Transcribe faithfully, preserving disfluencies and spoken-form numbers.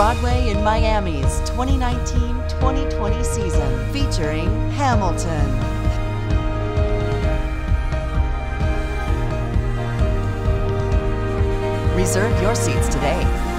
Broadway in Miami's twenty nineteen twenty twenty season, featuring Hamilton. Reserve your seats today.